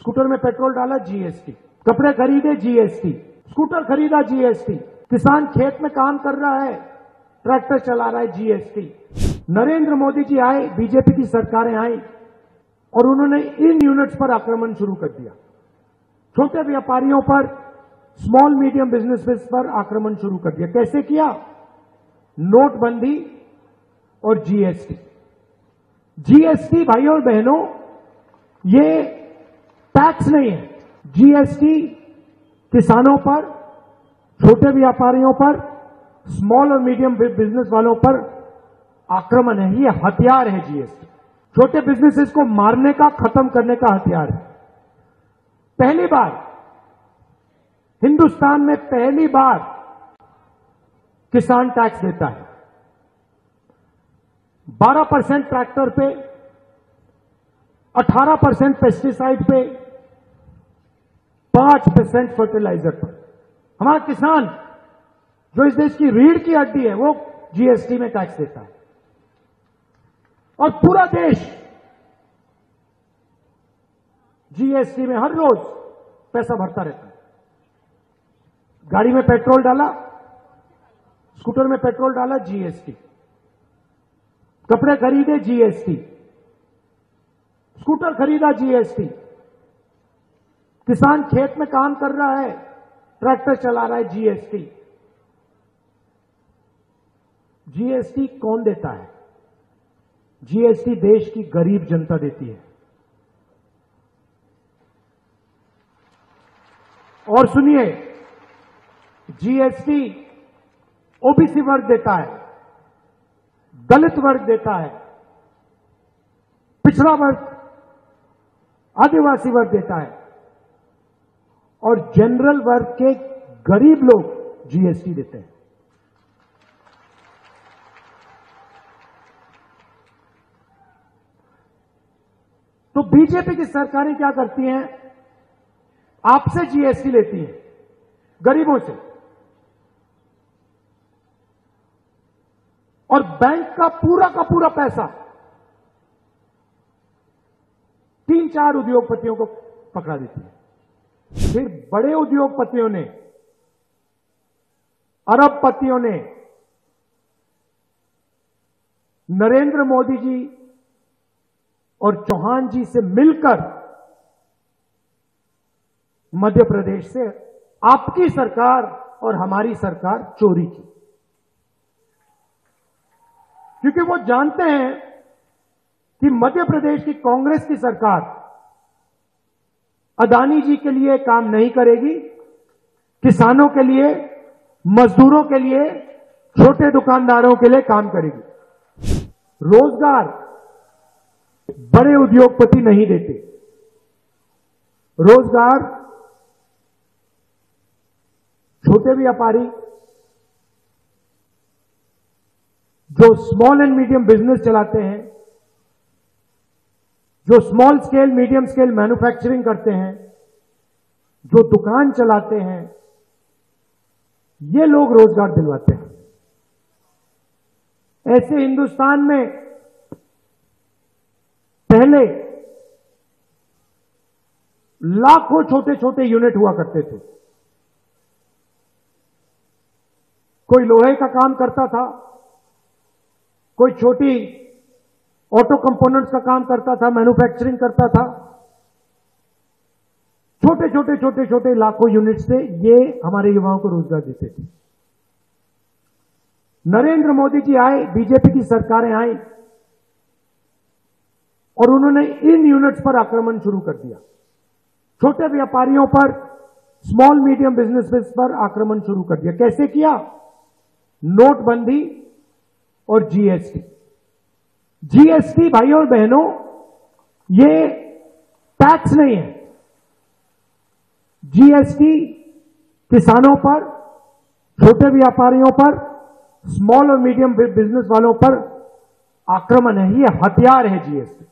Scooter में petrol डाला GST, कपड़े खरीदे जीएसटी, स्कूटर खरीदा जीएसटी, किसान खेत में काम कर रहा है ट्रैक्टर चला रहा है जीएसटी। नरेंद्र मोदी जी आए, बीजेपी की सरकारें आई और उन्होंने इन यूनिट्स पर आक्रमण शुरू कर दिया, छोटे व्यापारियों पर, स्मॉल मीडियम बिजनेसेस पर आक्रमण शुरू कर दिया। कैसे किया? नोटबंदी और जीएसटी। जीएसटी भाई और बहनों ये टैक्स नहीं है, जीएसटी किसानों पर, छोटे व्यापारियों पर, स्मॉल और मीडियम बिजनेस वालों पर आक्रमण है, ये हथियार है। जीएसटी छोटे बिजनेसेस को मारने का, खत्म करने का हथियार है। पहली बार हिंदुस्तान में पहली बार किसान टैक्स देता है, 12% ट्रैक्टर पे, 18% पेस्टिसाइड पे, 5% फर्टिलाइजर पर। हमारा किसान जो इस देश की रीढ़ की हड्डी है वो जीएसटी में टैक्स देता है और पूरा देश जीएसटी में हर रोज पैसा भरता रहता है। गाड़ी में पेट्रोल डाला, स्कूटर में पेट्रोल डाला जीएसटी, कपड़े खरीदे जीएसटी, स्कूटर खरीदा जीएसटी, किसान खेत में काम कर रहा है ट्रैक्टर चला रहा है जीएसटी। जीएसटी कौन देता है? जीएसटी देश की गरीब जनता देती है। और सुनिए, जीएसटी ओबीसी वर्ग देता है, दलित वर्ग देता है, पिछड़ा वर्ग, आदिवासी वर्ग देता है और जनरल वर्ग के गरीब लोग जीएसटी देते हैं। तो बीजेपी की सरकारें क्या करती हैं? आपसे जीएसटी लेती हैं, गरीबों से, और बैंक का पूरा पैसा 3-4 उद्योगपतियों को पकड़ा देती है। फिर बड़े उद्योगपतियों ने, अरबपतियों ने, नरेंद्र मोदी जी और चौहान जी से मिलकर मध्य प्रदेश से आपकी सरकार और हमारी सरकार चोरी की, क्योंकि वो जानते हैं कि मध्य प्रदेश की कांग्रेस की सरकार अडानी जी के लिए काम नहीं करेगी, किसानों के लिए, मजदूरों के लिए, छोटे दुकानदारों के लिए काम करेगी। रोजगार बड़े उद्योगपति नहीं देते, रोजगार छोटे व्यापारी जो स्मॉल एंड मीडियम बिजनेस चलाते हैं, जो small scale medium scale manufacturing करते हैं, जो दुकान चलाते हैं, ये लोग रोजगार दिलवाते हैं। ऐसे हिंदुस्तान में पहले लाखों छोटे छोटे यूनिट हुआ करते थे, कोई लोहे का काम करता था, कोई छोटी ऑटो कंपोनेंट्स का काम करता था, मैन्युफैक्चरिंग करता था। छोटे छोटे छोटे छोटे लाखों यूनिट से ये हमारे युवाओं को रोजगार देते थे। नरेंद्र मोदी जी आए, बीजेपी की सरकारें आई और उन्होंने इन यूनिट्स पर आक्रमण शुरू कर दिया, छोटे व्यापारियों पर, स्मॉल मीडियम बिजनेसेस पर आक्रमण शुरू कर दिया। कैसे किया? नोटबंदी और जीएसटी। जीएसटी भाई और बहनों ये टैक्स नहीं है, जीएसटी किसानों पर, छोटे व्यापारियों पर, स्मॉल और मीडियम बिजनेस वालों पर आक्रमण है, ये हथियार है जीएसटी।